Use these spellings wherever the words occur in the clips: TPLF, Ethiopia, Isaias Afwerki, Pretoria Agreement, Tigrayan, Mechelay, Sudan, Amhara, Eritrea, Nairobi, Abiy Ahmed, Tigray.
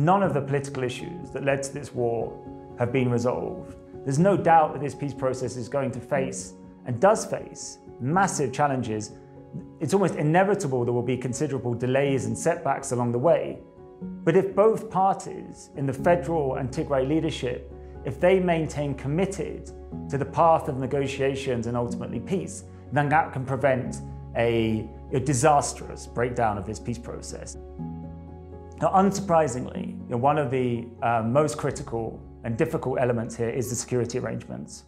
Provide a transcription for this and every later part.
None of the political issues that led to this war have been resolved. There's no doubt that this peace process is going to face, and does face, massive challenges. It's almost inevitable there will be considerable delays and setbacks along the way. But if both parties in the federal and Tigray leadership, if they maintain committed to the path of negotiations and ultimately peace, then that can prevent a disastrous breakdown of this peace process. Now, unsurprisingly, one of the most critical and difficult elements here is the security arrangements.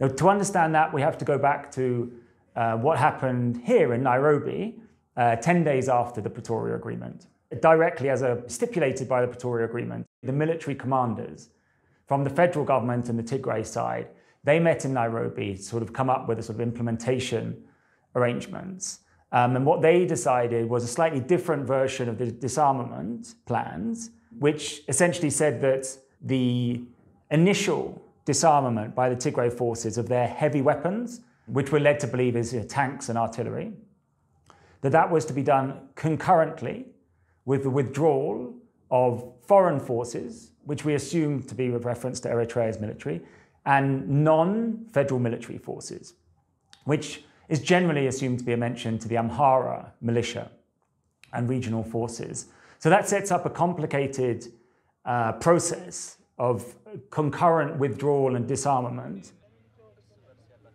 Now, to understand that, we have to go back to what happened here in Nairobi 10 days after the Pretoria Agreement. Directly as stipulated by the Pretoria Agreement, the military commanders from the federal government and the Tigray side, they met in Nairobi to sort of come up with a sort of implementation arrangements. And what they decided was a slightly different version of the disarmament plans, which essentially said that the initial disarmament by the Tigray forces of their heavy weapons, which we're led to believe is tanks and artillery, that was to be done concurrently with the withdrawal of foreign forces, which we assume to be with reference to Eritrea's military, and non-federal military forces, which is generally assumed to be a mention to the Amhara militia and regional forces. So that sets up a complicated process of concurrent withdrawal and disarmament.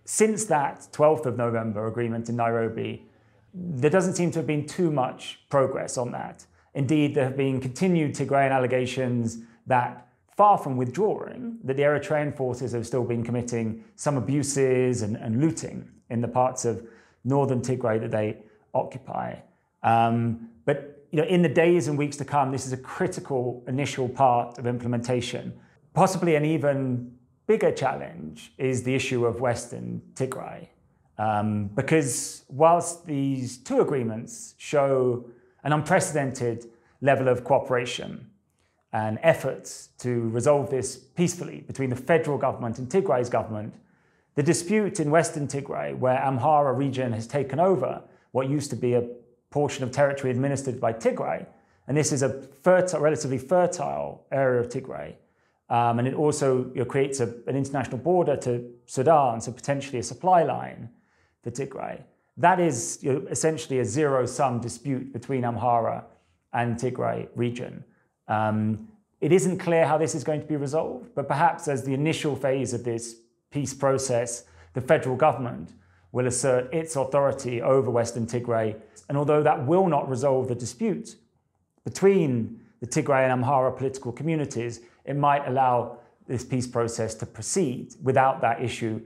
Since that 12th of November agreement in Nairobi, there doesn't seem to have been too much progress on that. Indeed, there have been continued Tigrayan allegations that, far from withdrawing, that the Eritrean forces have still been committing some abuses and looting in the parts of northern Tigray that they occupy. But in the days and weeks to come, this is a critical initial part of implementation. Possibly an even bigger challenge is the issue of Western Tigray. Because whilst these two agreements show an unprecedented level of cooperation and efforts to resolve this peacefully between the federal government and Tigray's government, the dispute in Western Tigray, where Amhara region has taken over what used to be a portion of territory administered by Tigray, and this is a relatively fertile area of Tigray, and it also creates an international border to Sudan, so potentially a supply line for Tigray. That is essentially a zero-sum dispute between Amhara and Tigray region. It isn't clear how this is going to be resolved, but perhaps as the initial phase of this peace process, the federal government will assert its authority over Western Tigray. And although that will not resolve the dispute between the Tigray and Amhara political communities, it might allow this peace process to proceed without that issue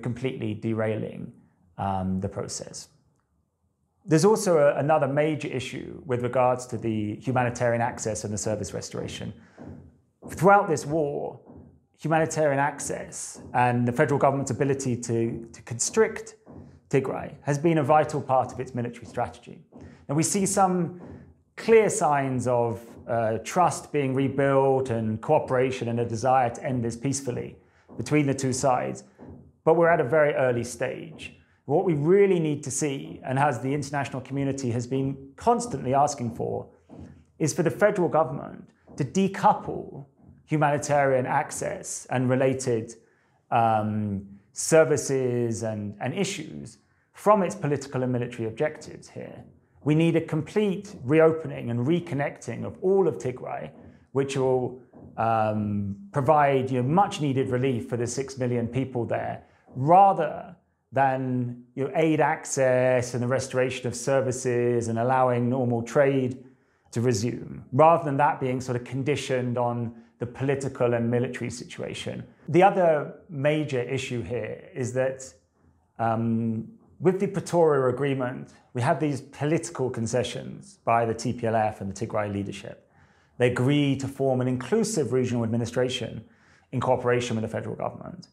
completely derailing the process. There's also another major issue with regards to the humanitarian access and the service restoration. Throughout this war, humanitarian access and the federal government's ability to constrict Tigray has been a vital part of its military strategy. And we see some clear signs of trust being rebuilt and cooperation and a desire to end this peacefully between the two sides, but we're at a very early stage. What we really need to see, and as the international community has been constantly asking for, is for the federal government to decouple humanitarian access and related services and issues from its political and military objectives here. We need a complete reopening and reconnecting of all of Tigray, which will provide much needed relief for the 6 million people there, rather than aid access and the restoration of services and allowing normal trade to resume, rather than that being sort of conditioned on the political and military situation. The other major issue here is that with the Pretoria Agreement, we have these political concessions by the TPLF and the Tigray leadership. They agree to form an inclusive regional administration in cooperation with the federal government.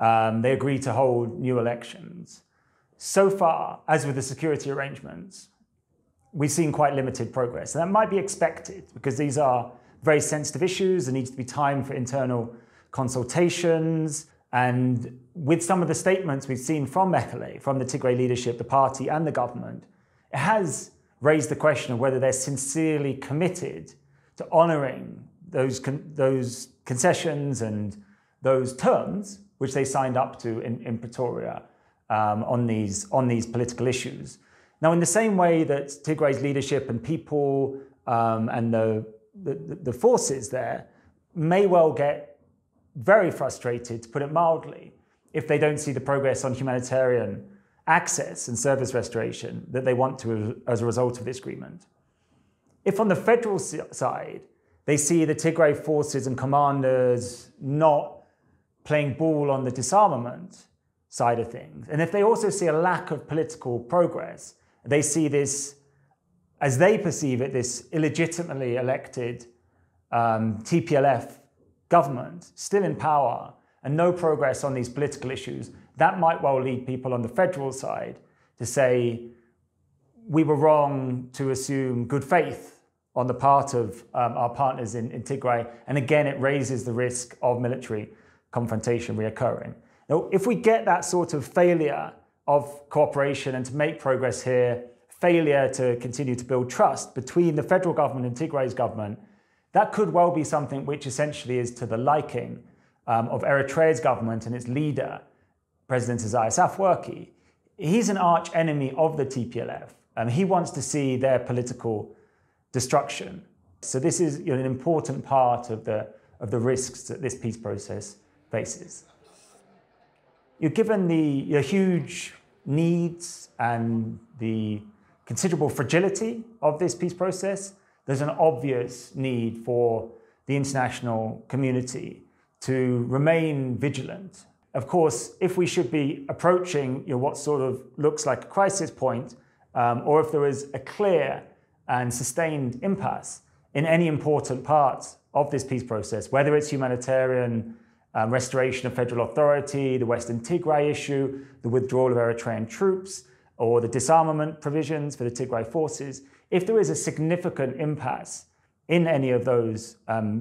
They agreed to hold new elections. So far, as with the security arrangements, we've seen quite limited progress. And that might be expected because these are very sensitive issues. There needs to be time for internal consultations. And with some of the statements we've seen from Mechelay, from the Tigray leadership, the party and the government, it has raised the question of whether they're sincerely committed to honouring those concessions and those terms which they signed up to in Pretoria on these political issues. Now, in the same way that Tigray's leadership and people and the forces there may well get very frustrated, to put it mildly, if they don't see the progress on humanitarian access and service restoration that they want to as a result of this agreement. If on the federal side, they see the Tigray forces and commanders not playing ball on the disarmament side of things, and if they also see a lack of political progress, they see this, as they perceive it, this illegitimately elected TPLF government still in power and no progress on these political issues, that might well lead people on the federal side to say, we were wrong to assume good faith on the part of our partners in Tigray. And again, it raises the risk of military confrontation reoccurring. Now, if we get that sort of failure of cooperation and to make progress here, failure to continue to build trust between the federal government and Tigray's government, that could well be something which essentially is to the liking of Eritrea's government and its leader, President Isaias Afwerki. He's an arch enemy of the TPLF, and he wants to see their political destruction. So this is, you know, an important part of the risks that this peace process faces. Given the huge needs and the considerable fragility of this peace process, there's an obvious need for the international community to remain vigilant. Of course, if we should be approaching what sort of looks like a crisis point, or if there is a clear and sustained impasse in any important parts of this peace process, whether it's humanitarian restoration of federal authority, the Western Tigray issue, the withdrawal of Eritrean troops, or the disarmament provisions for the Tigray forces, if there is a significant impasse in any of those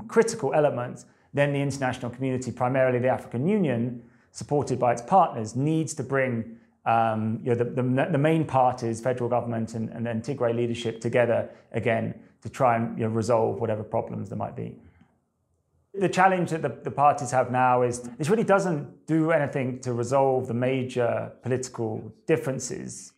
critical elements, then the international community, primarily the African Union, supported by its partners, needs to bring the main parties, federal government and then Tigray leadership, together again to try and resolve whatever problems there might be. The challenge that the parties have now is this really doesn't do anything to resolve the major political differences.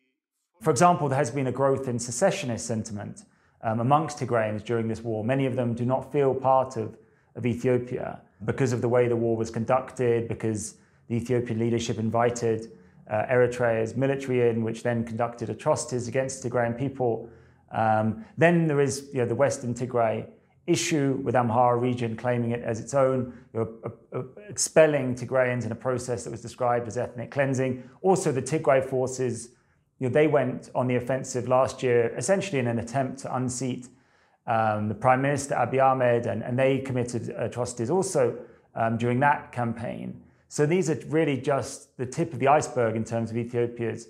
For example, there has been a growth in secessionist sentiment amongst Tigrayans during this war. Many of them do not feel part of Ethiopia because of the way the war was conducted, because the Ethiopian leadership invited Eritrea's military in, which then conducted atrocities against Tigrayan people. Then there is the Western Tigray issue with Amhara region claiming it as its own, expelling Tigrayans in a process that was described as ethnic cleansing. Also, the Tigray forces, they went on the offensive last year, essentially in an attempt to unseat the Prime Minister Abiy Ahmed, and they committed atrocities also during that campaign. So these are really just the tip of the iceberg in terms of Ethiopia's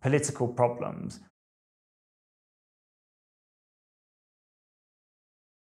political problems.